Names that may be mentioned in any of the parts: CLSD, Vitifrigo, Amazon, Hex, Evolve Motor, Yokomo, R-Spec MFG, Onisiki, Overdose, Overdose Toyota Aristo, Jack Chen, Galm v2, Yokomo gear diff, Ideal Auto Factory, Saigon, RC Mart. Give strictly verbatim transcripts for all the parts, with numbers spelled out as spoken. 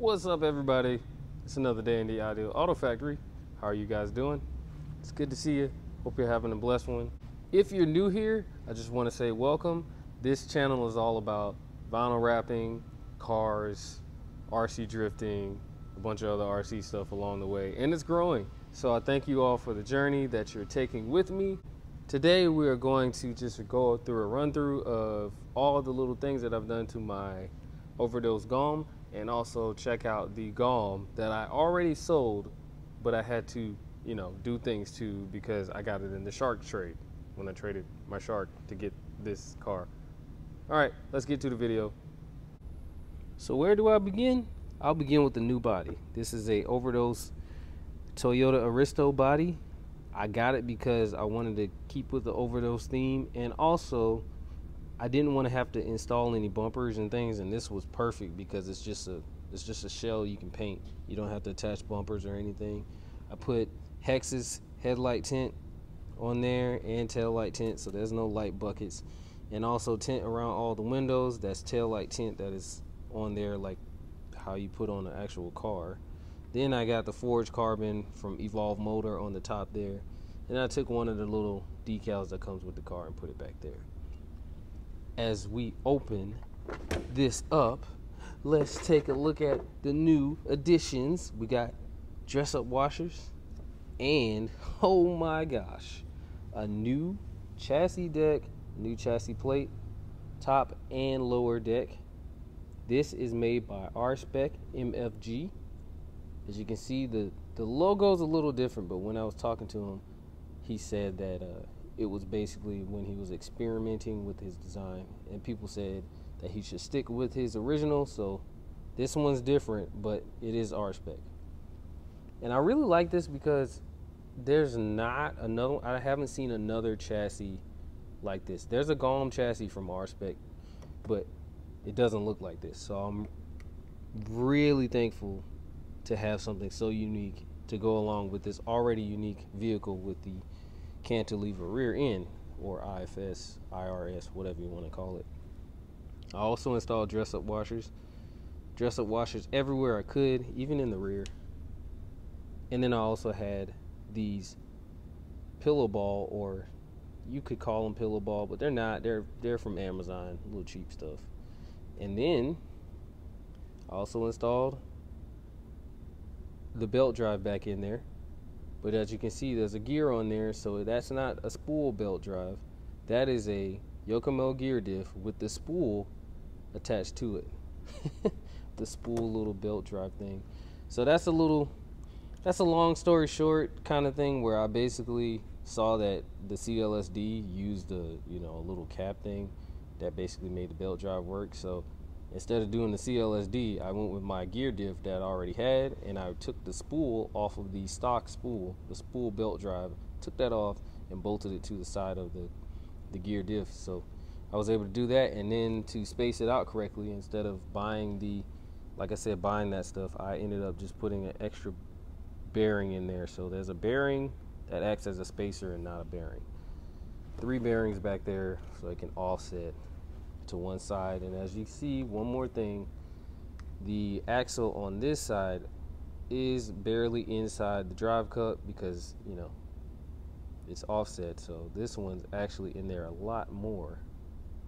What's up, everybody? It's another day in the Ideal Auto Factory. How are you guys doing? It's good to see you. Hope you're having a blessed one. If you're new here, I just want to say welcome. This channel is all about vinyl wrapping, cars, R C drifting, a bunch of other R C stuff along the way, and it's growing. So I thank you all for the journey that you're taking with me. Today we are going to just go through a run through of all the little things that I've done to my Overdose Gom, and also check out the Gom that I already sold, but I had to, you know, do things to because I got it in the shark trade when I traded my shark to get this car. All right, let's get to the video. So where do I begin? I'll begin with the new body. This is a Overdose Toyota Aristo body. I got it because I wanted to keep with the Overdose theme, and also I didn't want to have to install any bumpers and things, and this was perfect because it's just a it's just a shell you can paint. You don't have to attach bumpers or anything. I put Hex's headlight tint on there and tail light tint, so there's no light buckets, and also tint around all the windows. That's tail light tint that is on there like how you put on an actual car. Then I got the forged carbon from Evolve Motor on the top there, and I took one of the little decals that comes with the car and put it back there. As we open this up, let's take a look at the new additions. We got dress up washers and, oh my gosh, a new chassis deck, new chassis plate, top and lower deck. This is made by R-Spec M F G. As you can see, the, the logo's a little different, but when I was talking to him, he said that uh, it was basically when he was experimenting with his design, and people said that he should stick with his original, so this one's different, but it is R-Spec. And I really like this because there's not another, I haven't seen another chassis like this. There's a Gom chassis from R-Spec, but it doesn't look like this, so I'm really thankful to have something so unique to go along with this already unique vehicle with the cantilever rear end, or I F S, I R S, whatever you want to call it. I also installed dress up washers dress up washers everywhere I could, even in the rear. And then I also had these pillow ball, or you could call them pillow ball, but they're not, they're they're from Amazon, little cheap stuff. And then I also installed the belt drive back in there, but as you can see, there's a gear on there, so that's not a spool belt drive. That is a Yokomo gear diff with the spool attached to it. The spool little belt drive thing. So that's a little, that's a long story short kind of thing where I basically saw that the C L S D used a, you know, a little cap thing that basically made the belt drive work. So instead of doing the C L S D, I went with my gear diff that I already had, and I took the spool off of the stock spool, the spool belt drive, took that off and bolted it to the side of the, the gear diff. So I was able to do that, and then to space it out correctly, instead of buying the, like I said, buying that stuff, I ended up just putting an extra bearing in there. So there's a bearing that acts as a spacer and not a bearing. Three bearings back there so it can offset to one side. And as you see, one more thing, the axle on this side is barely inside the drive cup because, you know, it's offset, so this one's actually in there a lot more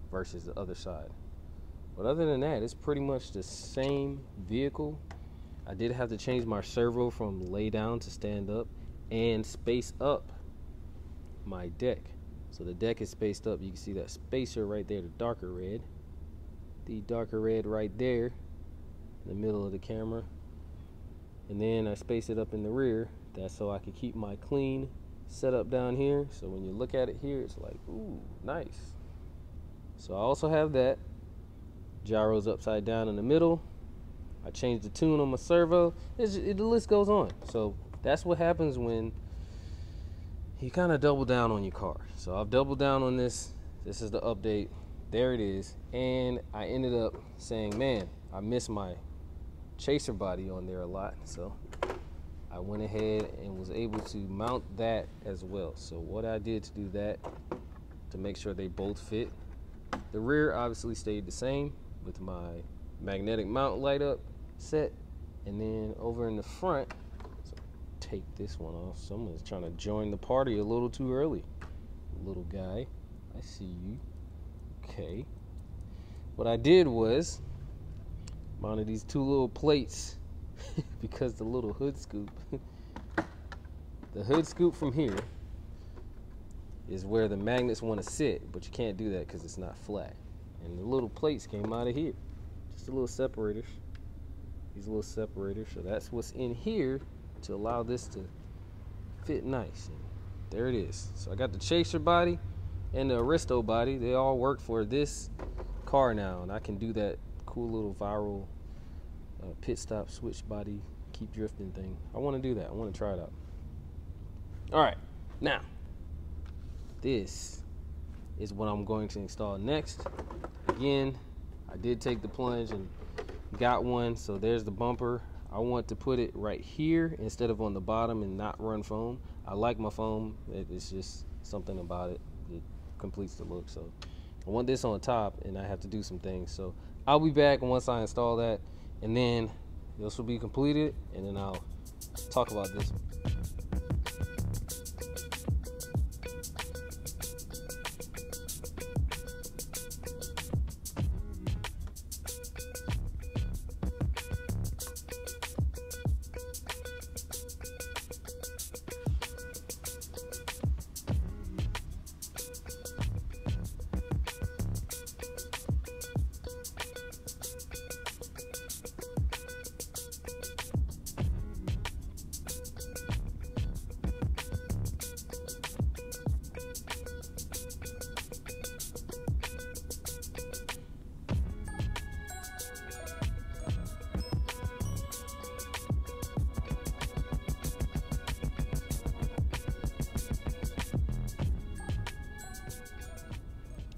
versus the other side. But other than that, it's pretty much the same vehicle. I did have to change my servo from lay down to stand up and space up my deck. So the deck is spaced up. You can see that spacer right there, the darker red. The darker red right there in the middle of the camera. And then I space it up in the rear. That's so I can keep my clean setup down here. So when you look at it here, it's like, ooh, nice. So I also have that. Gyro's upside down in the middle. I changed the tune on my servo. It's, it, the list goes on. So that's what happens when you kind of double down on your car. So I've doubled down on this. This is the update. There it is. And I ended up saying, man, I missed my chaser body on there a lot. So I went ahead and was able to mount that as well. So what I did to do that, to make sure they both fit. The rear obviously stayed the same with my magnetic mount light up set. And then over in the front, so take this one off. Someone's trying to join the party a little too early. Little guy, I see you. Okay. What I did was mounted these two little plates because the little hood scoop, the hood scoop from here is where the magnets want to sit, but you can't do that because it's not flat. And the little plates came out of here. Just a little separators. These little separators. So that's what's in here to allow this to fit nice. And there it is. So I got the Chaser body and the Aristo body. They all work for this car now. And I can do that cool little viral uh, pit stop switch body, keep drifting thing. I want to do that. I want to try it out. All right. Now, this is what I'm going to install next. Again, I did take the plunge and got one, so there's the bumper. I want to put it right here instead of on the bottom and not run foam. I like my foam. It's just something about it. It completes the look. So I want this on top, and I have to do some things. So I'll be back once I install that, and then this will be completed, and then I'll talk about this one.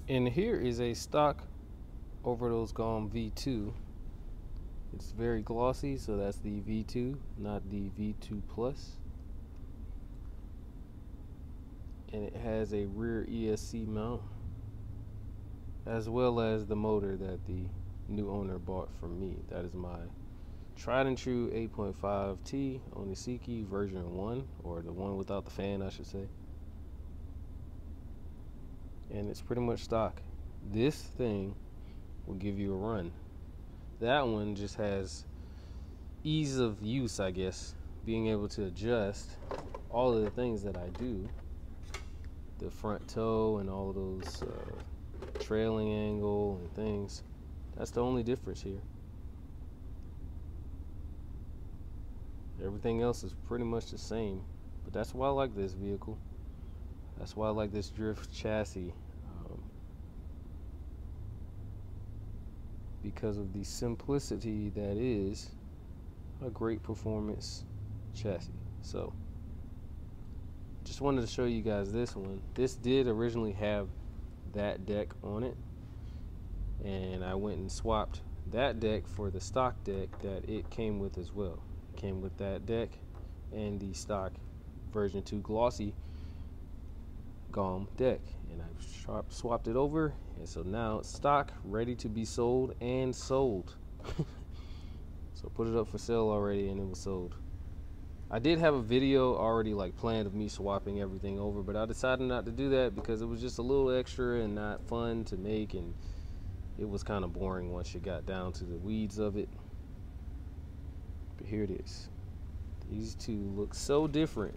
And here is a stock Overdose Gom V two. It's very glossy, so that's the V two, not the V two Plus. And it has a rear E S C mount, as well as the motor that the new owner bought from me. That is my tried and true eight point five T Onisiki version one, or the one without the fan, I should say. And it's pretty much stock. This thing will give you a run. That one just has ease of use, I guess, being able to adjust all of the things that I do, the front toe and all of those uh, trailing angle and things. That's the only difference here. Everything else is pretty much the same, but that's why I like this vehicle. That's why I like this drift chassis, um, because of the simplicity that is a great performance chassis. So just wanted to show you guys this one. This did originally have that deck on it, and I went and swapped that deck for the stock deck that it came with as well. It came with that deck and the stock version two glossy Gom deck, and I swapped it over, and so now it's stock, ready to be sold and sold. So put it up for sale already, and it was sold. I did have a video already like planned of me swapping everything over, but I decided not to do that because it was just a little extra and not fun to make, and it was kind of boring once you got down to the weeds of it. But here it is. These two look so different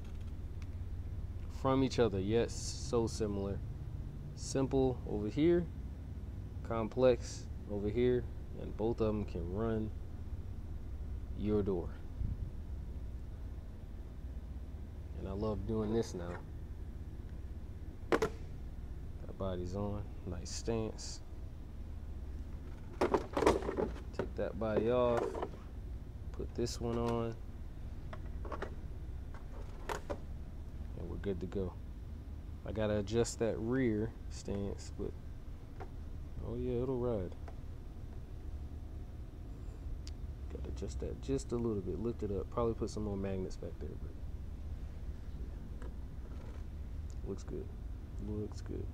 from each other, yet so similar. Simple over here, complex over here, and both of them can run your door. And I love doing this now. That body's on, nice stance. Take that body off, put this one on. Good to go. I gotta adjust that rear stance, but oh yeah, it'll ride. Gotta adjust that just a little bit, lift it up, probably put some more magnets back there, but looks good, looks good.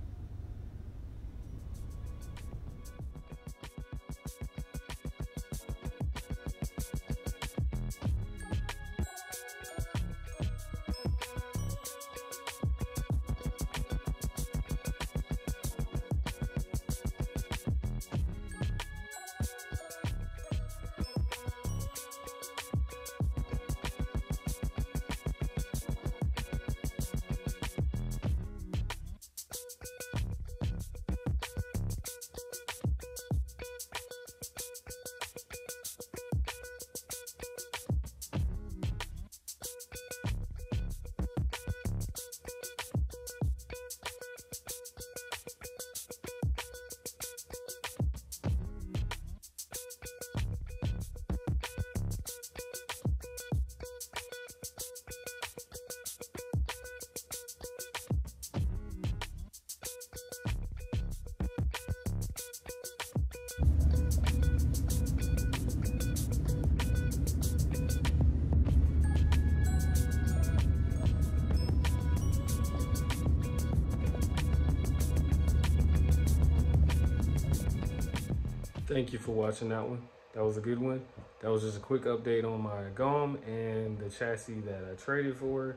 Thank you for watching that one. That was a good one. That was just a quick update on my G O M and the chassis that I traded for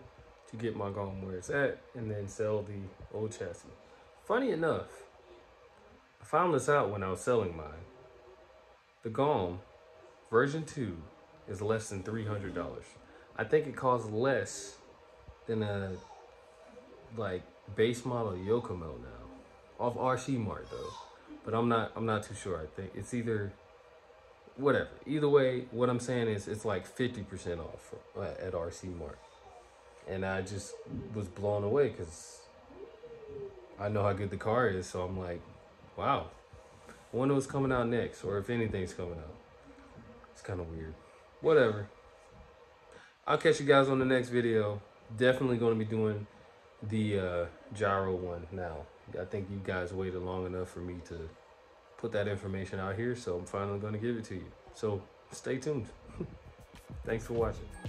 to get my G O M where it's at and then sell the old chassis. Funny enough, I found this out when I was selling mine. The G O M version two is less than three hundred dollars. I think it costs less than a like base model Yokomo now, off R C Mart though. But I'm not, I'm not too sure. I think it's either. Whatever, either way, what I'm saying is it's like fifty percent off at R C Mart. And I just was blown away because I know how good the car is. So I'm like, wow, I wonder what's coming out next or if anything's coming out. It's kind of weird, whatever. I'll catch you guys on the next video. Definitely going to be doing the uh, gyro one now. I think you guys waited long enough for me to put that information out here, so I'm finally going to give it to you. So stay tuned. Thanks for watching.